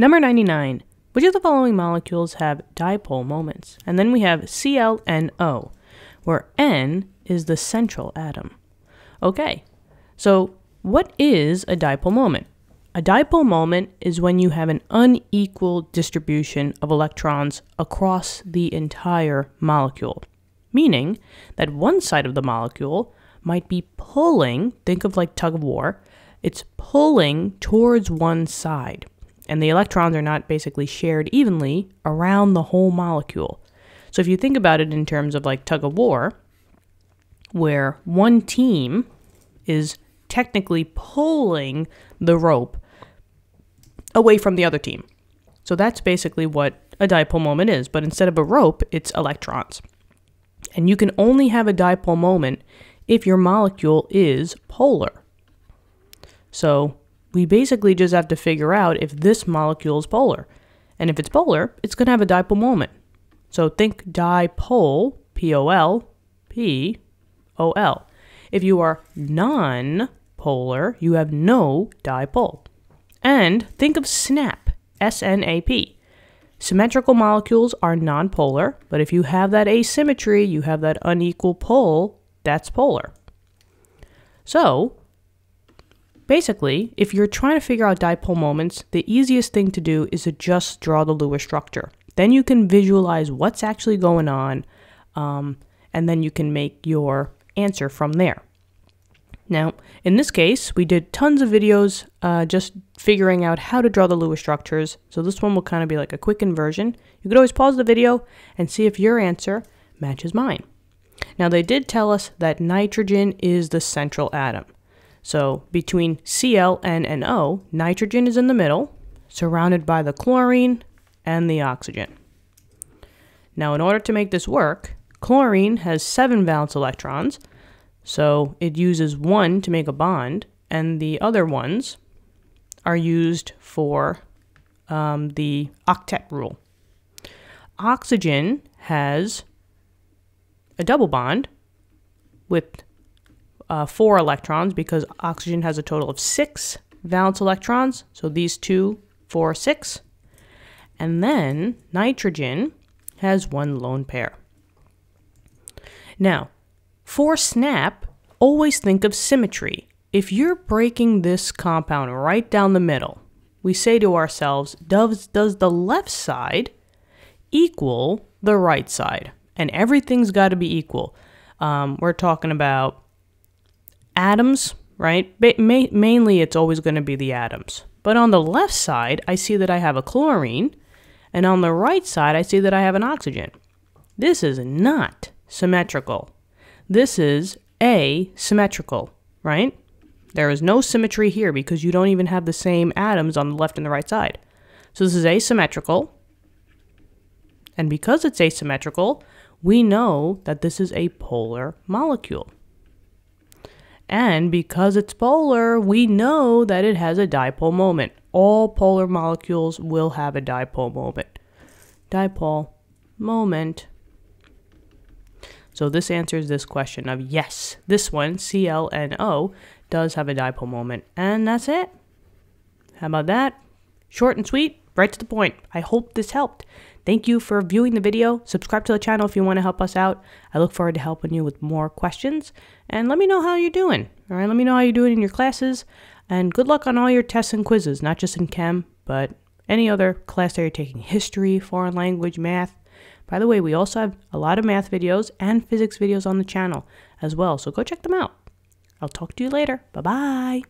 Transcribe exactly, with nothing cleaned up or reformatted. Number ninety-nine. Which of the following molecules have dipole moments? And then we have C L N O, where N is the central atom. Okay, so what is a dipole moment? A dipole moment is when you have an unequal distribution of electrons across the entire molecule, meaning that one side of the molecule might be pulling, think of like tug of war, it's pulling towards one side, and the electrons are not basically shared evenly around the whole molecule. So if you think about it in terms of like tug of war, where one team is technically pulling the rope away from the other team. So that's basically what a dipole moment is, but instead of a rope, it's electrons. And you can only have a dipole moment if your molecule is polar. So we basically just have to figure out if this molecule is polar. And if it's polar, it's going to have a dipole moment. So think dipole, P O L, P O L. If you are non-polar, you have no dipole. And think of snap, S N A P. Symmetrical molecules are non-polar, but if you have that asymmetry, you have that unequal pull, that's polar. So basically, if you're trying to figure out dipole moments, the easiest thing to do is to just draw the Lewis structure. Then you can visualize what's actually going on, um, and then you can make your answer from there. Now, in this case, we did tons of videos uh, just figuring out how to draw the Lewis structures, so this one will kind of be like a quick inversion. You could always pause the video and see if your answer matches mine. Now, they did tell us that nitrogen is the central atom. So between Cl, N, and O, nitrogen is in the middle, surrounded by the chlorine and the oxygen. Now, in order to make this work, chlorine has seven valence electrons, so it uses one to make a bond, and the other ones are used for um, the octet rule. Oxygen has a double bond with uh, four electrons because oxygen has a total of six valence electrons, so these two, four, six. And then nitrogen has one lone pair. Now, for snap, always think of symmetry. If you're breaking this compound right down the middle, we say to ourselves, does, does the left side equal the right side? And everything's got to be equal. Um, we're talking about atoms, right? Ba ma mainly it's always going to be the atoms. But on the left side, I see that I have a chlorine, and on the right side, I see that I have an oxygen. This is not symmetrical. This is asymmetrical, right? There is no symmetry here because you don't even have the same atoms on the left and the right side. So this is asymmetrical. And because it's asymmetrical, we know that this is a polar molecule. And because it's polar, we know that it has a dipole moment. All polar molecules will have a dipole moment. Dipole moment. So this answers this question of yes, this one, C L N O, does have a dipole moment. And that's it. How about that? Short and sweet, right to the point. I hope this helped. Thank you for viewing the video. Subscribe to the channel if you want to help us out. I look forward to helping you with more questions. And let me know how you're doing. All right, let me know how you're doing in your classes. And good luck on all your tests and quizzes, not just in chem, but any other class that you're taking. History, foreign language, math. By the way, we also have a lot of math videos and physics videos on the channel as well, so go check them out. I'll talk to you later. Bye-bye.